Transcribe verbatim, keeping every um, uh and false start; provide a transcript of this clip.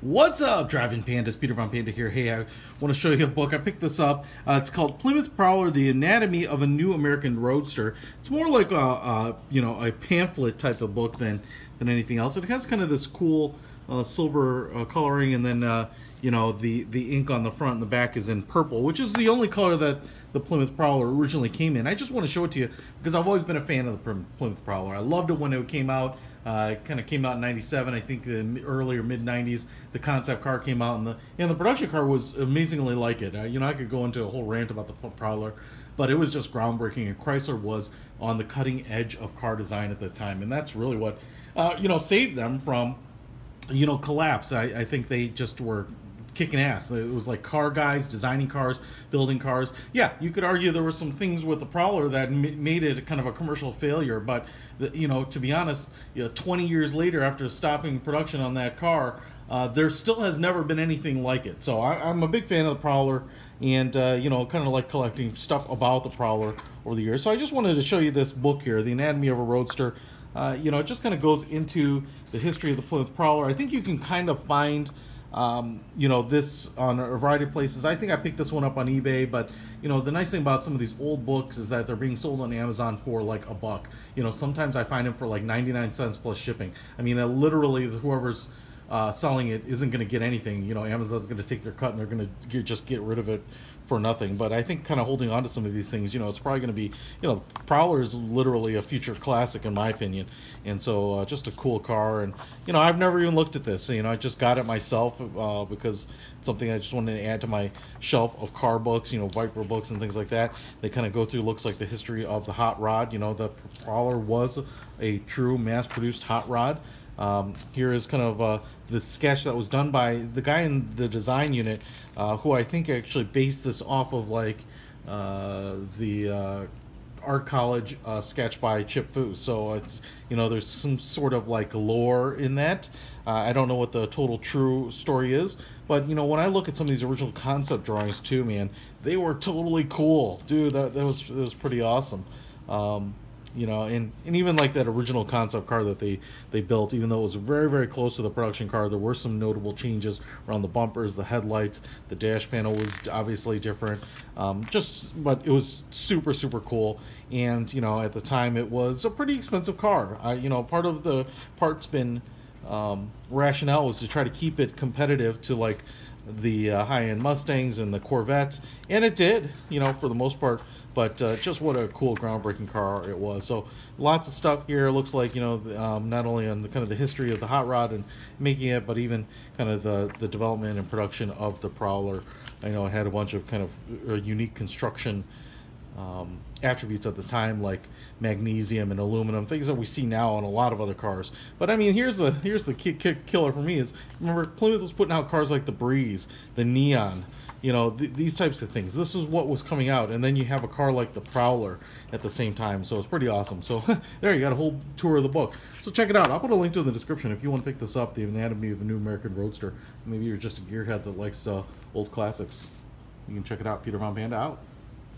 What's up, Driving Pandas? Peter Von Panda here. Hey, I want to show you a book. I picked this up. Uh, it's called Plymouth Prowler, The Anatomy of a New American Roadster. It's more like a, a you know, a pamphlet type of book than, than anything else. It has kind of this cool uh, silver uh, coloring, and then uh, you know, the, the ink on the front and the back is in purple, which is the only color that the Plymouth Prowler originally came in. I just want to show it to you because I've always been a fan of the Plymouth Prowler. I loved it when it came out. Uh, it kind of came out in ninety-seven, I think, the early or mid nineties. The concept car came out, and the and the production car was amazingly like it. Uh, you know, I could go into a whole rant about the Prowler, but it was just groundbreaking, and Chrysler was on the cutting edge of car design at the time, and that's really what uh, you know, saved them from, you know, collapse. I, I think they just were kicking ass. It was like car guys designing cars, building cars. Yeah, you could argue there were some things with the Prowler that m made it kind of a commercial failure, but the, you know, to be honest, you know, twenty years later, after stopping production on that car, uh, there still has never been anything like it. So I, I'm a big fan of the Prowler, and uh, you know, kind of like collecting stuff about the Prowler over the years. So I just wanted to show you this book here, The Anatomy of a Roadster. Uh, you know, it just kind of goes into the history of the Plymouth Prowler. I think you can kind of find Um, you know, this on a variety of places. I think I picked this one up on eBay, but you know, the nice thing about some of these old books is that they're being sold on Amazon for like a buck. You know, sometimes I find them for like ninety-nine cents plus shipping. I mean, literally whoever's uh, selling it isn't going to get anything. You know, Amazon's going to take their cut, and they're going to just get rid of it for nothing. But I think kind of holding on to some of these things, you know, it's probably going to be, you know, Prowler is literally a future classic in my opinion. And so uh, just a cool car. And, you know, I've never even looked at this. So, you know, I just got it myself uh, because it's something I just wanted to add to my shelf of car books, you know, Viper books and things like that. They kind of go through, looks like the history of the hot rod. You know, the Prowler was a true mass-produced hot rod. Um, here is kind of uh, the sketch that was done by the guy in the design unit, uh, who I think actually based this off of like uh, the uh, art college uh, sketch by Chip Foo. So it's, you know, there's some sort of like lore in that. Uh, I don't know what the total true story is, but you know, when I look at some of these original concept drawings too, man, they were totally cool, dude. That, that was that was pretty awesome. Um, You know, and, and even like that original concept car that they, they built, even though it was very, very close to the production car, there were some notable changes around the bumpers, the headlights, the dash panel was obviously different. Um, just, but it was super, super cool. And, you know, at the time it was a pretty expensive car. I, you know, part of the parts bin um, rationale was to try to keep it competitive to like the uh, high-end Mustangs and the Corvettes, and it did, you know, for the most part. But uh, just what a cool, groundbreaking car it was. So lots of stuff here. It looks like, you know, um, not only on the kind of the history of the hot rod and making it, but even kind of the the development and production of the Prowler. I know it had a bunch of kind of uh, unique construction Um, attributes at the time, like magnesium and aluminum, things that we see now on a lot of other cars. But I mean, here's the here's the kick, kick killer for me is, remember, Plymouth was putting out cars like the Breeze, the Neon, you know, th these types of things. This is what was coming out, and then you have a car like the Prowler at the same time, so it's pretty awesome. So there, you got a whole tour of the book. So check it out. I'll put a link to it in the description if you want to pick this up, The Anatomy of a New American Roadster. Maybe you're just a gearhead that likes uh, old classics. You can check it out. Peter Von Panda out.